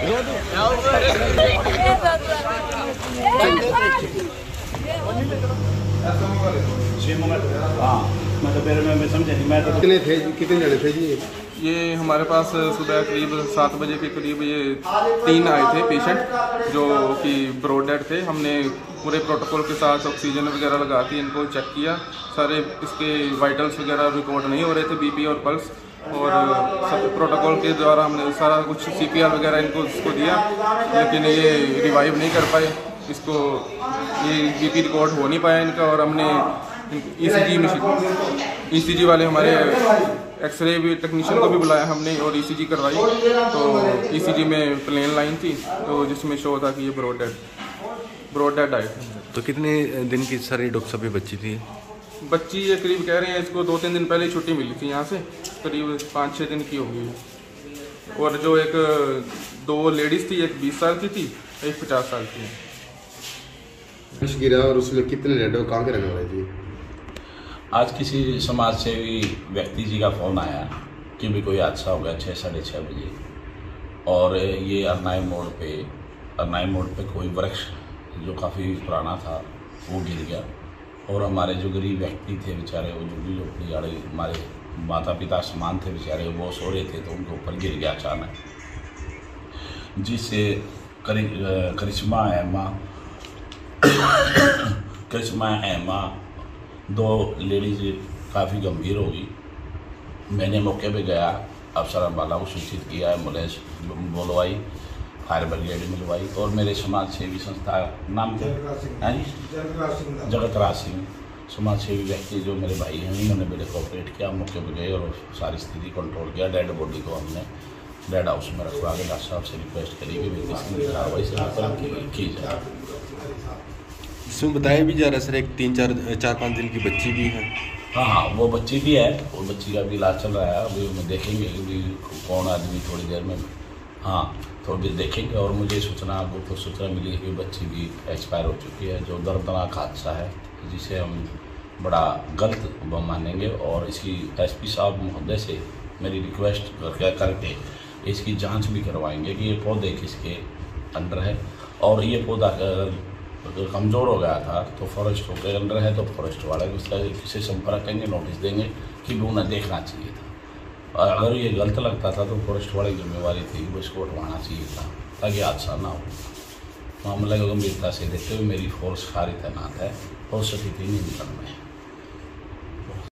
कितने जने थे जी? ये हमारे पास सुबह करीब 7 बजे के करीब ये 3 आए थे पेशेंट जो कि ब्रोड डेड थे। हमने पूरे प्रोटोकॉल के साथ ऑक्सीजन वगैरह लगा के इनको चेक किया, सारे इसके वाइटल्स वगैरह रिकॉर्ड नहीं हो रहे थे, बीपी और पल्स, और सब प्रोटोकॉल के द्वारा हमने सारा कुछ CPR वगैरह इनको उसको दिया, लेकिन ये रिवाइव नहीं कर पाए, इसको ये बीपी रिकॉर्ड हो नहीं पाया इनका। और हमने ECG वाले हमारे एक्सरे भी टेक्नीशियन को भी बुलाया हमने और ECG करवाई, तो ECG में प्लेन लाइन थी, तो जिसमें शो था कि ये ब्रोड डेड आए। तो कितने दिन की सर ये डॉक्टर साहब की बच्ची थी? बच्ची ये करीब कह रहे हैं इसको 2-3 दिन पहले छुट्टी मिली थी यहाँ से, करीब 5-6 दिन की होगी। और जो एक 2 लेडीज़ थी, एक 20 साल की थी, एक 50 साल की है। और उसमें कितने डेड और कहाँ के रहने वाले थे? आज किसी समाज सेवी व्यक्ति जी का फ़ोन आया कि भी कोई हादसा हो गया 6-6:30 बजे, और ये अरुणाय मोड़ पे कोई वृक्ष जो काफ़ी पुराना था वो गिर गया, और हमारे जो गरीब व्यक्ति थे बेचारे, वो झुग्गी वाले हमारे माता पिता समान थे बेचारे, वो सो रहे थे तो उनके ऊपर गिर गया अचानक, जिससे करिश्मा एमा 2 लेडीज़ काफ़ी गंभीर होगी। मैंने मौके पे गया, अफसर वाला को सूचित किया, एम्बुलेंस बुलवाई, फायर ब्रिगेड बुलवाई, और मेरे समाज सेवी संस्था नाम थे जगतराज सिंह समाज सेवी व्यक्ति जो मेरे भाई हैं, उन्होंने मेरे कोऑपरेट किया, मौके पे गए और सारी स्थिति कंट्रोल किया। डेड बॉडी को हमने डेड हाउस में रखवा के डॉक्टर साहब से रिक्वेस्ट करी कि मेरी किसी कार्रवाई से की जाए। इसमें बताया भी जा रहा है सर एक 3-4-5 दिन की बच्ची भी है। हाँ, वो बच्ची भी है, वो बच्ची का भी इलाज चल रहा है, अभी हम देखेंगे कि कौन आदमी थोड़ी देर में, हाँ थोड़ी देर देखेंगे। और मुझे सूचना, गुप्त सूचना मिली कि बच्ची भी एक्सपायर हो चुकी है, जो दर्दनाक हादसा है जिसे हम बड़ा गलत मानेंगे। और इसकी SP साहब महोदय से मेरी रिक्वेस्ट करके इसकी जाँच भी करवाएंगे कि ये पौधे किसके अंडर है, और ये पौधा अगर कमज़ोर हो गया था तो फॉरेस्ट के अंडर है, तो फॉरेस्ट वाले उससे संपर्क करेंगे, नोटिस देंगे कि वो उन्हें देखना चाहिए था, और अगर ये गलत लगता था तो फॉरेस्ट वाले की जिम्मेवारी थी, वो इसको उठवाना चाहिए था ताकि हादसा ना हो। मामले को गंभीरता से देखते हुए मेरी फोर्स खारिज तैनात है और स्थिति नियंत्रण में है।